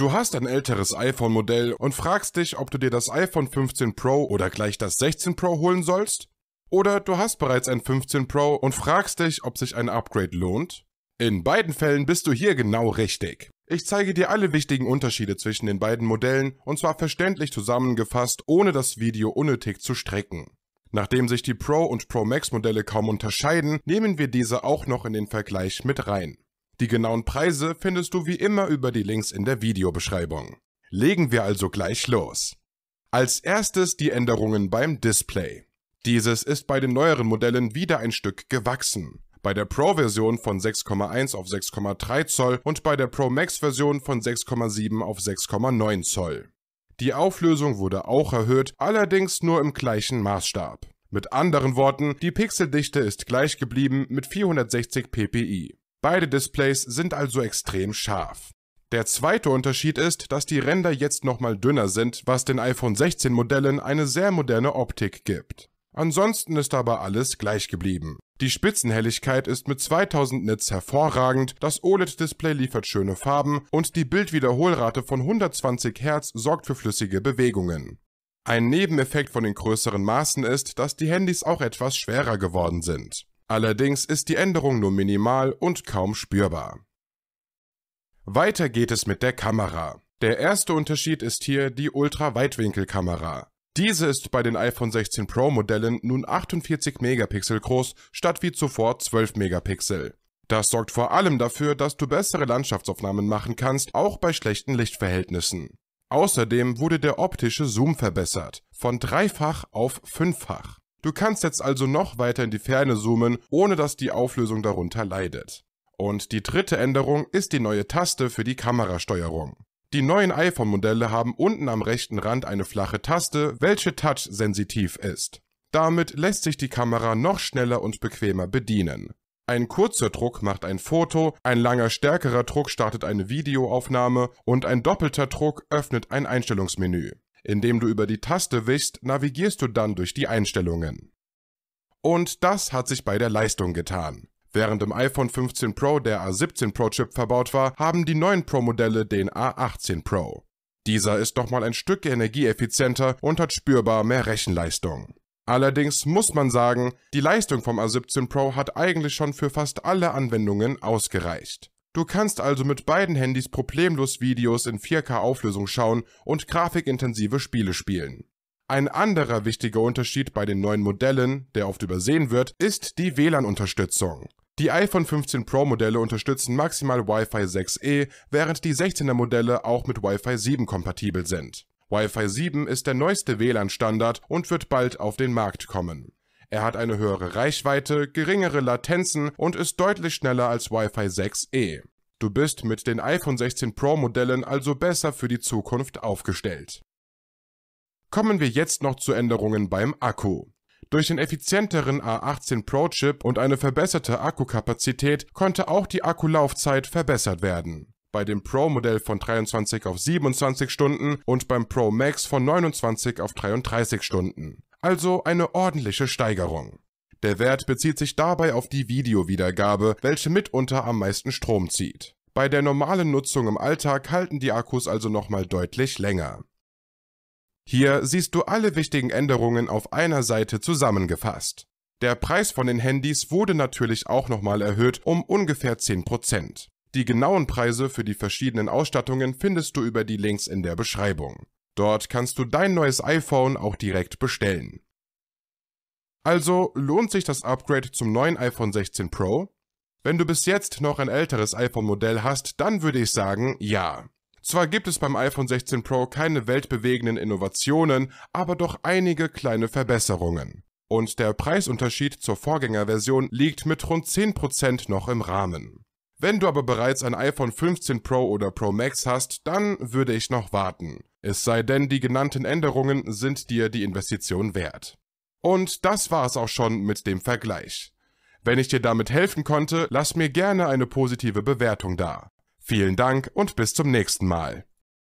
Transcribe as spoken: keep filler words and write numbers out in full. Du hast ein älteres iPhone-Modell und fragst dich, ob du dir das iPhone fünfzehn Pro oder gleich das sechzehn Pro holen sollst? Oder du hast bereits ein fünfzehn Pro und fragst dich, ob sich ein Upgrade lohnt? In beiden Fällen bist du hier genau richtig. Ich zeige dir alle wichtigen Unterschiede zwischen den beiden Modellen und zwar verständlich zusammengefasst, ohne das Video unnötig zu strecken. Nachdem sich die Pro und Pro Max Modelle kaum unterscheiden, nehmen wir diese auch noch in den Vergleich mit rein. Die genauen Preise findest du wie immer über die Links in der Videobeschreibung. Legen wir also gleich los. Als erstes die Änderungen beim Display. Dieses ist bei den neueren Modellen wieder ein Stück gewachsen. Bei der Pro-Version von sechs Komma eins auf sechs Komma drei Zoll und bei der Pro Max-Version von sechs Komma sieben auf sechs Komma neun Zoll. Die Auflösung wurde auch erhöht, allerdings nur im gleichen Maßstab. Mit anderen Worten, die Pixeldichte ist gleich geblieben mit vierhundertsechzig p p i. Beide Displays sind also extrem scharf. Der zweite Unterschied ist, dass die Ränder jetzt nochmal dünner sind, was den iPhone sechzehn Modellen eine sehr moderne Optik gibt. Ansonsten ist aber alles gleich geblieben. Die Spitzenhelligkeit ist mit zweitausend Nits hervorragend, das O L E D-Display liefert schöne Farben und die Bildwiederholrate von hundertzwanzig Hertz sorgt für flüssige Bewegungen. Ein Nebeneffekt von den größeren Maßen ist, dass die Handys auch etwas schwerer geworden sind. Allerdings ist die Änderung nur minimal und kaum spürbar. Weiter geht es mit der Kamera. Der erste Unterschied ist hier die Ultra-Weitwinkelkamera. Diese ist bei den iPhone sechzehn Pro Modellen nun achtundvierzig Megapixel groß, statt wie zuvor zwölf Megapixel. Das sorgt vor allem dafür, dass du bessere Landschaftsaufnahmen machen kannst, auch bei schlechten Lichtverhältnissen. Außerdem wurde der optische Zoom verbessert, von dreifach auf fünffach. Du kannst jetzt also noch weiter in die Ferne zoomen, ohne dass die Auflösung darunter leidet. Und die dritte Änderung ist die neue Taste für die Kamerasteuerung. Die neuen iPhone-Modelle haben unten am rechten Rand eine flache Taste, welche touch-sensitiv ist. Damit lässt sich die Kamera noch schneller und bequemer bedienen. Ein kurzer Druck macht ein Foto, ein langer stärkerer Druck startet eine Videoaufnahme und ein doppelter Druck öffnet ein Einstellungsmenü. Indem du über die Taste wischst, navigierst du dann durch die Einstellungen. Und das hat sich bei der Leistung getan. Während im iPhone fünfzehn Pro der A siebzehn Pro-Chip verbaut war, haben die neuen Pro-Modelle den A achtzehn Pro. Dieser ist nochmal ein Stück energieeffizienter und hat spürbar mehr Rechenleistung. Allerdings muss man sagen, die Leistung vom A siebzehn Pro hat eigentlich schon für fast alle Anwendungen ausgereicht. Du kannst also mit beiden Handys problemlos Videos in vier K Auflösung schauen und grafikintensive Spiele spielen. Ein anderer wichtiger Unterschied bei den neuen Modellen, der oft übersehen wird, ist die W L A N-Unterstützung. Die iPhone fünfzehn Pro Modelle unterstützen maximal Wi-Fi sechs E, während die sechzehner Modelle auch mit Wi-Fi sieben kompatibel sind. Wi-Fi sieben ist der neueste W L A N-Standard und wird bald auf den Markt kommen. Er hat eine höhere Reichweite, geringere Latenzen und ist deutlich schneller als Wi-Fi sechs E. Du bist mit den iPhone sechzehn Pro Modellen also besser für die Zukunft aufgestellt. Kommen wir jetzt noch zu Änderungen beim Akku. Durch den effizienteren A achtzehn Pro-Chip und eine verbesserte Akkukapazität konnte auch die Akkulaufzeit verbessert werden. Bei dem Pro-Modell von dreiundzwanzig auf siebenundzwanzig Stunden und beim Pro Max von neunundzwanzig auf dreiunddreißig Stunden. Also eine ordentliche Steigerung. Der Wert bezieht sich dabei auf die Videowiedergabe, welche mitunter am meisten Strom zieht. Bei der normalen Nutzung im Alltag halten die Akkus also nochmal deutlich länger. Hier siehst du alle wichtigen Änderungen auf einer Seite zusammengefasst. Der Preis von den Handys wurde natürlich auch nochmal erhöht um ungefähr zehn Prozent. Die genauen Preise für die verschiedenen Ausstattungen findest du über die Links in der Beschreibung. Dort kannst du dein neues iPhone auch direkt bestellen. Also lohnt sich das Upgrade zum neuen iPhone sechzehn Pro? Wenn du bis jetzt noch ein älteres iPhone-Modell hast, dann würde ich sagen, ja. Zwar gibt es beim iPhone sechzehn Pro keine weltbewegenden Innovationen, aber doch einige kleine Verbesserungen. Und der Preisunterschied zur Vorgängerversion liegt mit rund zehn Prozent noch im Rahmen. Wenn du aber bereits ein iPhone fünfzehn Pro oder Pro Max hast, dann würde ich noch warten. Es sei denn, die genannten Änderungen sind dir die Investition wert. Und das war es auch schon mit dem Vergleich. Wenn ich dir damit helfen konnte, lass mir gerne eine positive Bewertung da. Vielen Dank und bis zum nächsten Mal.